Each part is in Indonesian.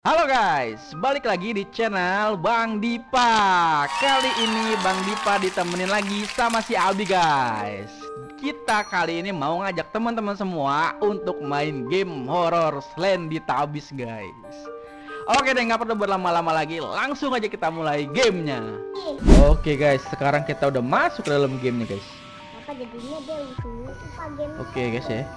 Halo guys, balik lagi di channel Bang Dipa. Kali ini Bang Dipa ditemenin lagi sama si Aby guys. Kita kali ini mau ngajak teman-teman semua untuk main game horor Slendytubbies guys. Oke deh, nggak perlu berlama-lama lagi, langsung aja kita mulai gamenya. Oke guys, sekarang kita udah masuk ke dalam gamenya guys. Oke guys ya,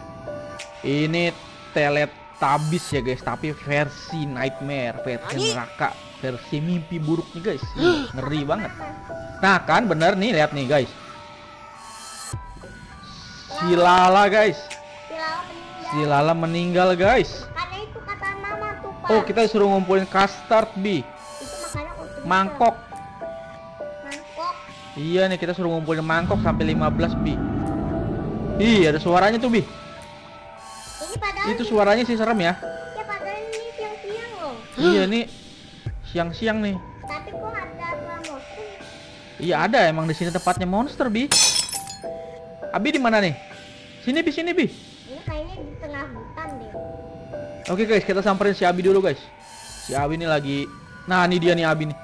ini Teletubbies ya guys, tapi versi nightmare, versi neraka, versi mimpi buruknya guys. Ngeri banget. Nah kan bener nih, lihat nih guys, si Lala guys, si Lala meninggal guys. Oh, kita suruh ngumpulin custard bi, mangkok. Iya nih, kita suruh ngumpulin mangkok sampai 15 bi. Ih, ada suaranya tuh bi. Itu suaranya sih serem ya. Ya padahal ini siang-siang loh. Iya nih, siang-siang nih. Tapi kok ada monster? Iya ada, emang di sini tempatnya monster bi. Abi di mana nih? Sini bi, sini bi. Ini kayaknya di tengah hutan deh. Oke guys, kita samperin si Abi dulu guys. Si Abi ini lagi. Nah ini dia nih Abi nih.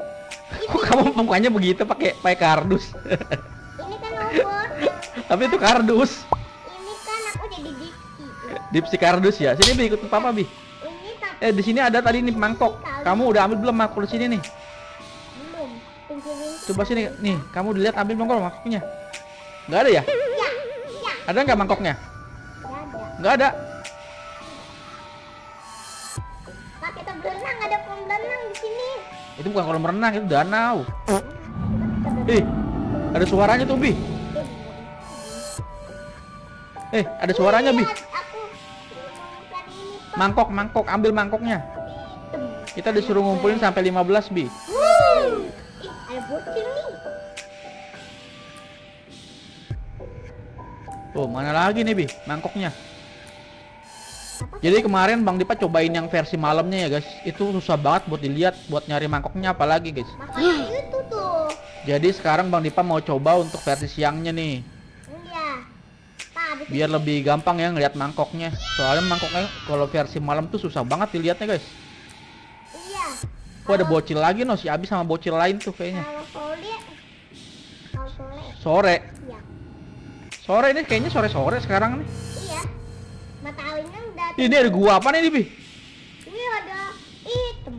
Kok kamu mukanya begitu pakai kardus? Ini kan obor. Tapi itu kardus. Ini kan aku jadi Dipsy kardus ya. Sini Bi, ikut papa Bi. Di sini ada tadi nih mangkok. Kamu udah ambil belum mangkok di sini nih? Belum. Coba sini nih, kamu dilihat ambil mangkoknya. Enggak ada ya? Iya. Ya. Ada nggak mangkoknya? Enggak ada. Pak, kita berenang, ada kolam renang di sini. Itu bukan kolam renang, itu danau. Ih, ada suaranya tuh Bi. Ada suaranya Bi. Mangkok, mangkok, ambil mangkoknya. Kita disuruh ngumpulin sampai 15 bi. Oh, mana lagi nih bi, mangkoknya. Jadi kemarin Bang Dipa cobain yang versi malamnya ya guys. Itu susah banget buat dilihat, buat nyari mangkoknya apalagi guys. Jadi sekarang Bang Dipa mau coba untuk versi siangnya nih. Biar lebih gampang ya ngelihat mangkoknya. Soalnya mangkoknya kalau versi malam tuh susah banget dilihatnya guys. Iya. Kok ada bocil lagi no, si Abi sama bocil lain tuh kayaknya. Sore. Iya. Sore ini kayaknya sore-sore sekarang nih. Iya. Mataharinya udah. Ini ada gua apa nih Bi? Ini ada hitam.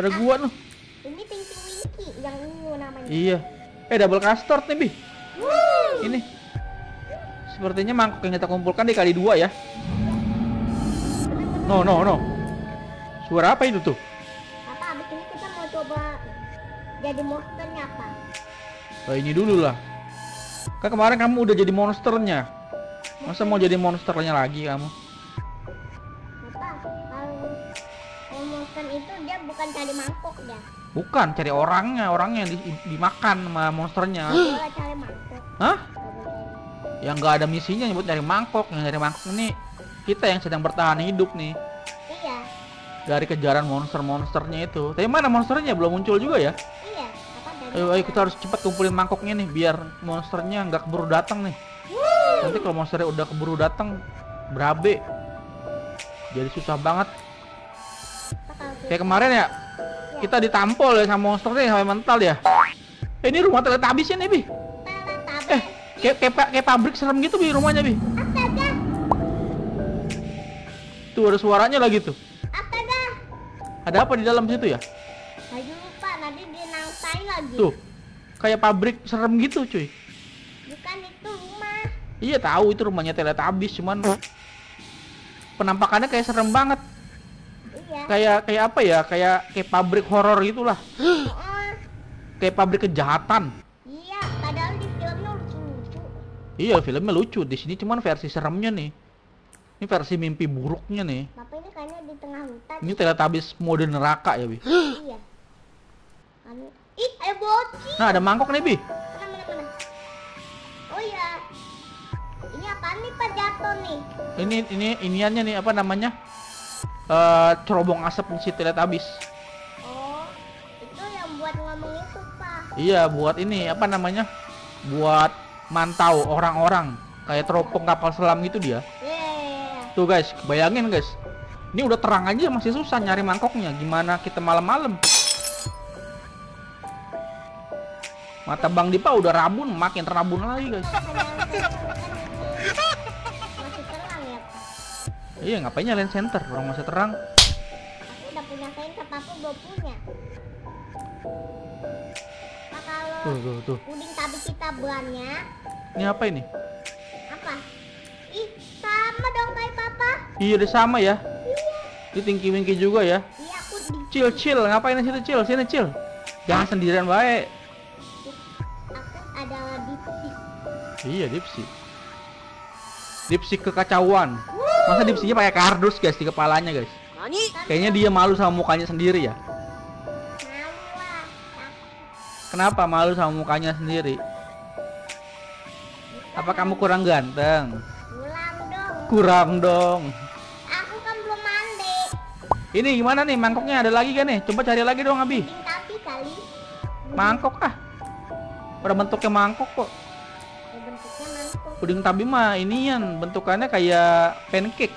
Ada gua noh. Ini Tinky Winky yang ungu namanya. Iya. Double custard nih Bi. Ini sepertinya mangkok yang kita kumpulkan dikali 2 ya. No. Suara apa itu tuh? Apa abis ini kita mau coba jadi monsternya apa? Nah, ini dulu lah. Kan kemarin kamu udah jadi monsternya. Masa mau jadi monsternya lagi kamu? Apa? Kalau monster itu dia bukan cari mangkok ya? Bukan, cari orangnya yang dimakan sama monsternya. Kalau cari mangkok. Hah? Yang nggak ada misinya nyebut dari mangkok. Yang dari mangkok ini kita yang sedang bertahan hidup nih. Iya. Dari kejaran monster-monsternya itu. Tapi mana monsternya belum muncul juga ya? Iya. Ayo kita harus cepat kumpulin mangkoknya nih biar monsternya nggak keburu datang nih. Nanti kalau monsternya udah keburu datang berabe. Jadi susah banget. Kayak kemarin ya, kita ditampol ya sama monsternya sampai mental ya. Ini rumah Teletubbies nih Bi. Kayak pabrik serem gitu Bi, rumahnya Bi. Astaga. Tuh ada suaranya lagi tuh. Astaga. Ada apa di dalam situ ya? Ayo lupa, nanti dia nangkai lagi. Tuh, kayak pabrik serem gitu cuy. Bukan, itu rumah. Iya tahu, itu rumahnya Teletubbies, cuman penampakannya kayak serem banget. Iya. Kayak apa ya, kayak pabrik horor gitulah. Kayak pabrik kejahatan. Iya, filmnya lucu. Di sini cuman versi seremnya nih. Ini versi mimpi buruknya nih. Bapak ini kayaknya di tengah hutan. Ini Teletubbies mode neraka ya, Bi. Iya. Ih, ada bocil. Nah, ada mangkok nih, Bi. Mana? Oh iya. Ini apaan nih, Pak, jatuh nih? Ini iniannya nih, apa namanya? Cerobong asap si Teletubbies. Oh, itu yang buat ngomong itu, Pak. Iya, buat ini, apa namanya? Buat mantau orang-orang, kayak teropong kapal selam gitu dia. Tuh guys, bayangin guys, Ini udah terang aja masih susah nyari mangkoknya. Gimana kita malam-malam? Mata Bang Dipa udah rabun, makin terabun lagi, guys. Masih terang ya? Iya, ngapain nyalain senter? Orang masih terang. Aku udah punya senter, Papa belum punya. Nah, kalau tuh. Puding tapi kita banyak. Ini apa ini? Apa? Ih, sama dong kayak Papa. Iya, udah sama ya. Itu Tinky Winky juga ya? Iya, aku chill, ngapain di situ chill? Sini chill. Jangan sendirian baik. Aku adalah Dipsy. Iya, Dipsy. Dipsy kekacauan. Masa Dipsy-nya pakai kardus, guys, di kepalanya, guys. Kayaknya dia malu sama mukanya sendiri ya. Kenapa malu sama mukanya sendiri? Apa kamu kurang ganteng? Kurang dong. Ini gimana nih mangkoknya, ada lagi kan nih? Coba cari lagi dong, Abi. Tapi kali. Mangkok ah. Udah bentuknya mangkok kok. Ya, bentuknya mangkok. Puding tabi mah inian, bentukannya kayak pancake.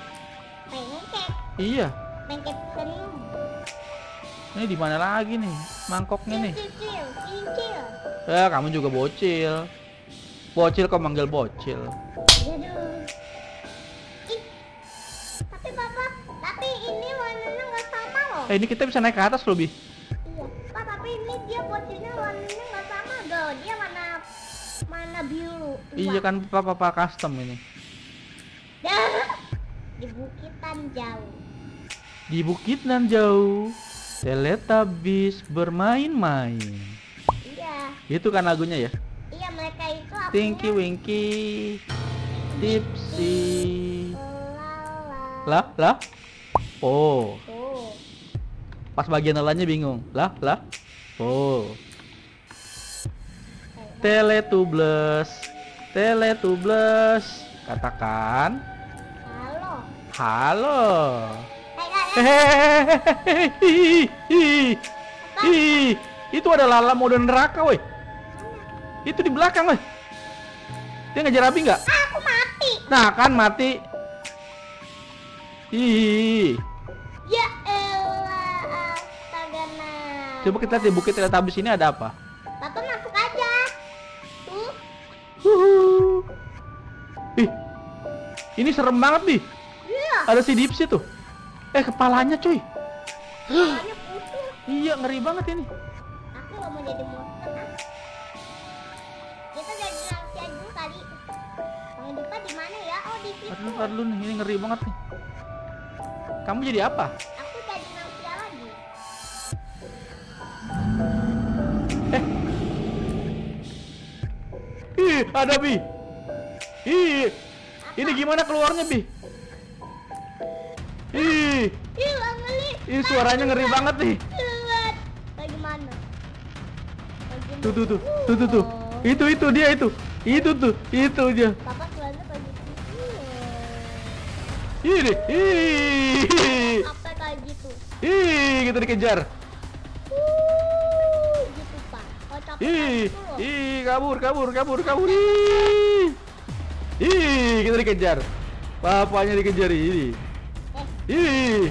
Pancake. Iya. Pancake kering. Ini di mana lagi nih mangkoknya nih? Kecil. Ya, kamu juga bocil. Bocil kok manggil bocil. Aduh. Ih. Tapi Papa, tapi ini warnanya nggak sama loh. Ini kita bisa naik ke atas loh, Bi. Iya, Pak, tapi ini dia bocilnya warnanya nggak sama loh. Dia mana biru. Iya kan, Papa custom ini. Di bukitan jauh. Di bukitan jauh, Teletubbies bermain-main. Iya. Itu kan lagunya ya? Iya, mereka itu apa? Tinky Winky, Dipsy, Lala. Po. Pas bagian lalanya bingung. Lah. Po. Teletubbies. Katakan. Halo. Hehehe. Itu ada Lala mode neraka, woi. Itu di belakang, woi. Dia ngejar Abi nggak? Aku mati. Nah, kan mati. Ih. Ya elah, astaga. Coba kita lihat di bukit Teletubbies ini ada apa? Papa masuk aja. Tuh. Ih. Ini serem banget, Bi. Iya. Ada si Dipsy tuh. Kepalanya, cuy. Kepalanya putus. Iya, ngeri banget ini. Aku gak mau jadi monster. Kita jadi lansia dulu kali. Bang Dipa di mana ya? Oh, di situ. Aduh, nih, ini ngeri banget nih. Kamu jadi apa? Aku jadi manusia lagi. Ih, ada Bi. Ih. Apa? Ini gimana keluarnya, Bi? Ih. Ih, suaranya ngeri banget nih. Bagaimana? Tuh. Itu dia itu. Itu dia. Papa keluarnya bagi ini. Ih. Apa kayak gitu? Ih, kita dikejar. Gitu, Pak. Kocok. Ih, kabur. Ih, kita dikejar. Bapaknya dikejar ini. Ih.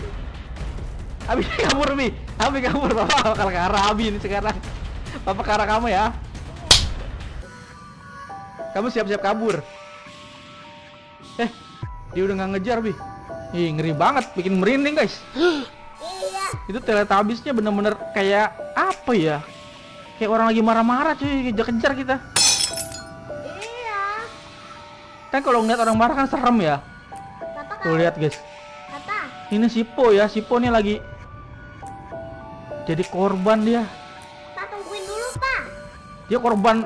Abi kabur, Papa bakal ke arah Abi ini sekarang. Papa ke arah kamu ya. Kamu siap-siap kabur. Dia udah nggak ngejar, Bi. Ih, ngeri banget, bikin merinding, guys. Iya. Itu Teletubbies-nya bener-bener kayak apa ya? Kayak orang lagi marah-marah, cuy, kejar-kejar kita. Iya. Kan kalau ngeliat orang marah kan serem ya. Tuh lihat, guys. Apa? Ini si Po ya, si Po nih lagi jadi korban dia. Pak, tungguin dulu, Pak. Dia korban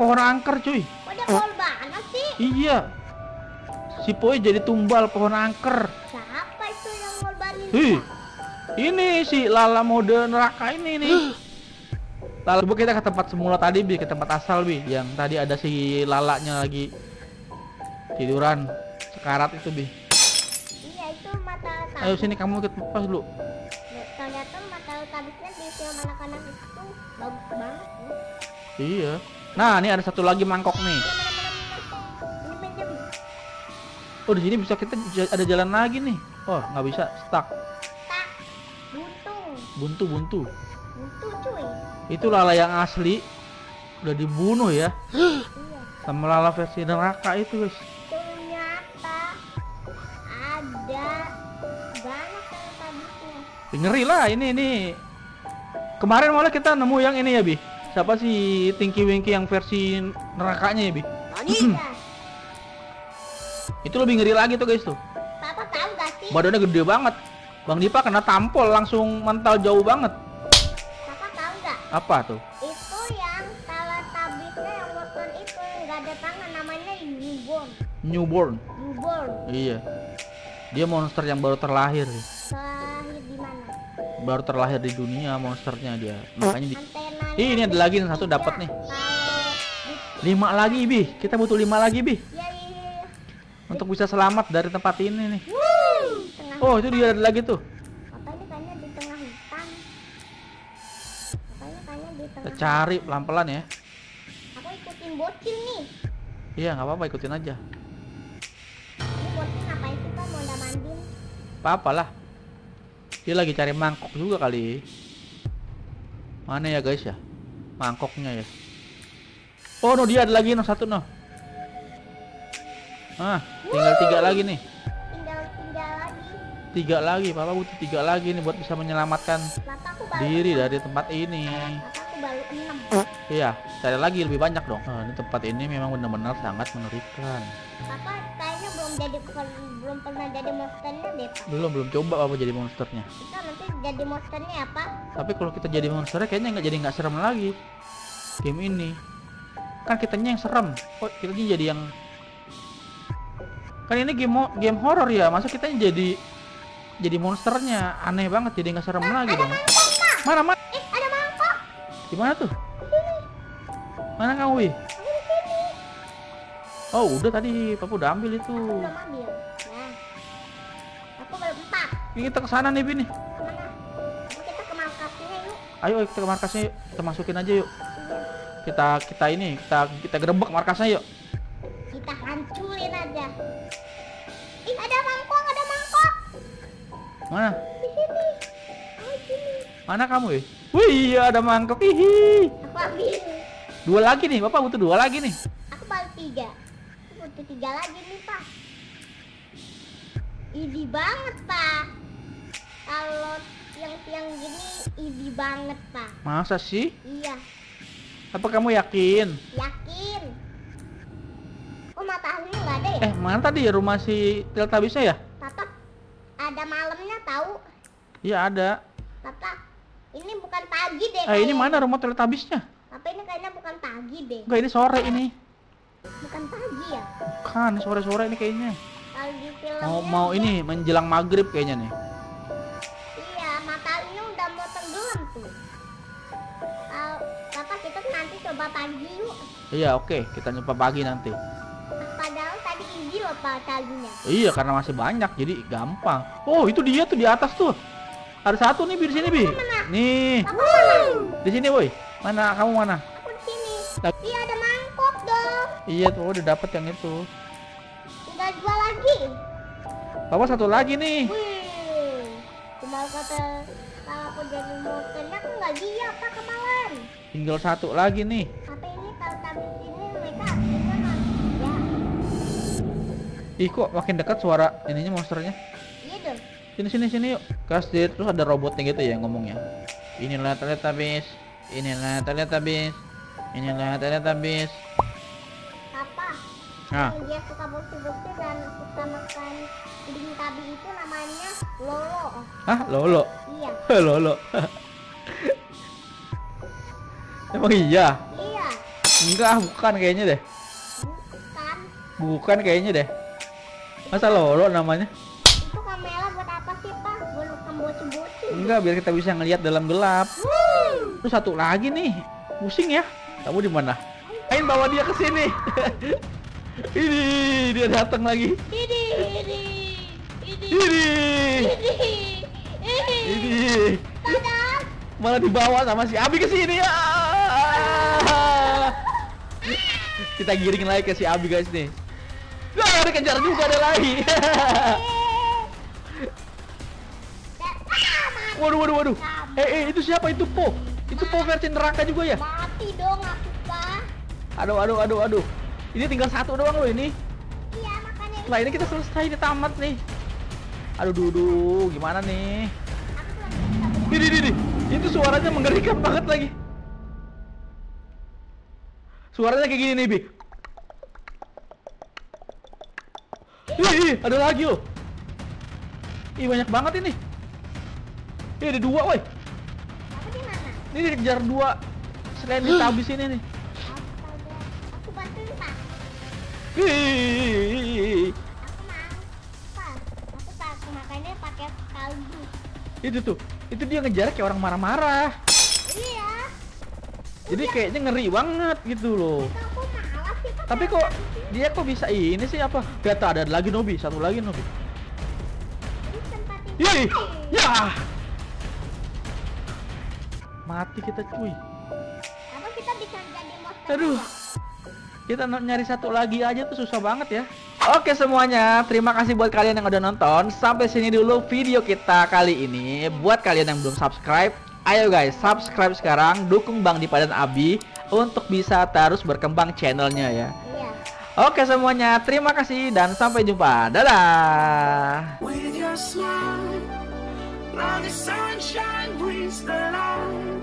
pohon angker, cuy. Kok dia korban sih? Iya. Si Poe jadi tumbal pohon angker. Siapa itu yang ngorbanin? Hih. Ini si Lala mode neraka ini nih. Lalu coba kita ke tempat semula tadi, Bi, ke tempat asal, Bi. Yang tadi ada si Lalanya lagi tiduran sekarat itu, Bi. Iya, itu mata Teletubbies. Ayo sini, kamu ikut Papa dulu. Ternyata mata Teletubbies-nya di film anak-anak itu bagus banget. Iya. Nah, ini ada satu lagi mangkok nih. Oh, di sini bisa kita ada jalan lagi nih. Oh, nggak bisa, stuck. Buntu, cuy. Itu Lala yang asli udah dibunuh ya. Iya. Sama Lala versi neraka itu, guys. Ternyata ada banyak Teletubbiesnya. Ngeri lah ini. Kemarin malah kita nemu yang ini ya, Bi. Siapa sih Tinky Winky yang versi nerakanya ya, Bi? Iya. Itu lebih ngeri lagi tuh, guys, tuh. Papa tahu gak sih? Badannya gede banget. Bang Dipa kena tampol langsung mental jauh banget. Papa tahu gak? Apa tuh? Itu yang Teletubbiesnya yang warton itu nggak ada tangan, namanya Newborn. Newborn. Iya. Dia monster yang baru terlahir. Terlahir di mana? Baru terlahir di dunia monsternya dia. Makanya di... Ih, ini ada lagi yang satu dapat nih. 5 lagi, Bi. Kita butuh 5 lagi, Bi. Untuk bisa selamat dari tempat ini nih. Oh, itu dia ada lagi tuh. Katanya di tengah hutan. Kita cari pelan-pelan ya. Aku ikutin bocil nih. Iya, nggak apa-apa, ikutin aja. Ini bocil ngapain sih, Pak? Mau nggak mandiin? Apa-apalah. Dia lagi cari mangkok juga kali. Mana ya, guys ya? Mangkoknya ya. Oh, no, dia ada lagi no satu no. Ah, tinggal 3 lagi nih. Tinggal 3 lagi. Papa butuh 3 lagi nih buat bisa menyelamatkan diri dari tempat ini. Aku baru 6. Iya, cari lagi lebih banyak dong. Nah, ini tempat ini memang benar-benar sangat mengerikan. Papa kayaknya belum pernah jadi monsternya deh, Pak. Belum coba Papa jadi monsternya. Kita nanti jadi monsternya apa? Tapi kalau kita jadi monsternya kayaknya nggak serem lagi. Game ini kan kitanya yang serem. Oh, kita jadi yang... Kan ini game horor ya, masa kita jadi monsternya, aneh banget, jadi nggak serem lagi dong. Mana? Ada mangkok. Di mana tuh? Sini. Mana kamu, Wi? Oh, udah tadi Papa udah ambil itu. Aku belum ambil. Nah. Aku baru 4. Kita ke sana nih, Bi nih. Kemana? Kita ke markasnya yuk. Ayo kita ke markasnya yuk. Kita masukin aja yuk. Kita gerebek markasnya yuk. Kita hancurin aja. Ada mangkok. Mana? Di sini. Oh, sini. Mana kamu ya? Wih, ada mangkok. Hihi. Aku ambil. 2 lagi nih, Bapak butuh 2 lagi nih. Aku baru 3. Aku butuh 3 lagi nih, Pak. Idi banget, Pak. Kalau siang-siang gini idi banget, Pak. Masa sih? Iya. Apa kamu yakin? Yakin. Oh, mataharinya nggak ada ya? Mana tadi ya rumah si Teletubbiesnya ya? Papa, ada malamnya tahu? Iya ada. Papa, ini bukan pagi deh. Ini mana rumah Teletubbiesnya? Papa, ini kayaknya bukan pagi deh. Enggak, ini sore ini. Bukan pagi ya? Bukan, sore-sore ini kayaknya. Kalau di filmnya mau ini menjelang maghrib kayaknya nih. Iya, mataharinya udah mau tenggelam tuh. Papa, kita nanti coba pagi yuk. Iya, oke, kita coba pagi nanti. Padahal tadi izin loh, Pak, talinya. Iya, karena masih banyak jadi gampang. Oh, itu dia tuh di atas tuh. Ada satu nih, Bi, di sini, Bi. Nih. Di sini, woi. Mana kamu mana? Aku di sini. Iya, ada mangkok dong. Iya tuh, udah dapet yang itu. Tinggal 2 lagi. Papa 1 lagi nih. Wih. Kemarin kata kalau aku jadi monsternya aku nggak dia, Pak, kemarin. Tinggal 1 lagi nih. Apa ini kalau tampil sini mereka? Ih, kok makin dekat suara ininya monsternya. Iya dong. Sini yuk. Kasih terus ada robotnya gitu ya ngomongnya. Inilah Teletubbies. Inilah Teletubbies. Inilah Teletubbies. Papa. Nah. Dia suka bukti-bukti dan suka makan Teletubby itu namanya Lolo. Hah, Lolo? Iya. Lolo. Emang iya? Iya. Enggak, bukan kayaknya deh. Bukan kayaknya deh. Masa Lolo namanya? Itu kamera buat apa sih, Pak? Buat rekam bocil-bocil. Enggak, biar kita bisa ngelihat dalam gelap. Terus 1 lagi nih. Pusing ya. Kamu di mana? Ayo bawa dia ke sini. Ini dia datang lagi. Ini. Padahal malah dibawa sama si Aby ke sini ya. Kita giring lagi ke si Aby, guys nih. Oh, dikejar juga ada lagi. Waduh, waduh, waduh. Itu siapa? Itu Po. Itu Po versi neraka juga ya? Mati dong aku, Pak. Aduh, aduh, aduh, aduh. Ini tinggal satu doang loh ini. Iya, makanya. Setelah ini kita selesai, ini tamat nih. Aduh, duduh, gimana nih? Ini. Itu suaranya mengerikan banget lagi. Suaranya kayak gini nih, Bi. Ih, ada lagi loh. Ih, banyak banget ini. Ih, ada dua, woi. Aku di mana? Ini dikejar dua Slendytubbies ini nih. Aku bantuin, Pak. Ih. Aku mampar. Aku pakai makanya pakai kaldu. Itu tuh. Itu dia ngejar kayak orang marah-marah. Iya. Jadi kayaknya ngeri banget gitu loh. Aku malas, tapi kok dia kok bisa ini sih apa? Gata ada lagi Nobi, satu lagi Nobi. Yih, ya. Mati kita cuy. Apa kita bisa jadi monster? Aduh. Kita nyari satu lagi aja tuh susah banget ya. Oke semuanya, terima kasih buat kalian yang udah nonton. Sampai sini dulu video kita kali ini. Buat kalian yang belum subscribe, ayo guys subscribe sekarang. Dukung Bang Dipa dan Abi untuk bisa terus berkembang channelnya ya. Iya. Oke semuanya, terima kasih dan sampai jumpa. Dadah.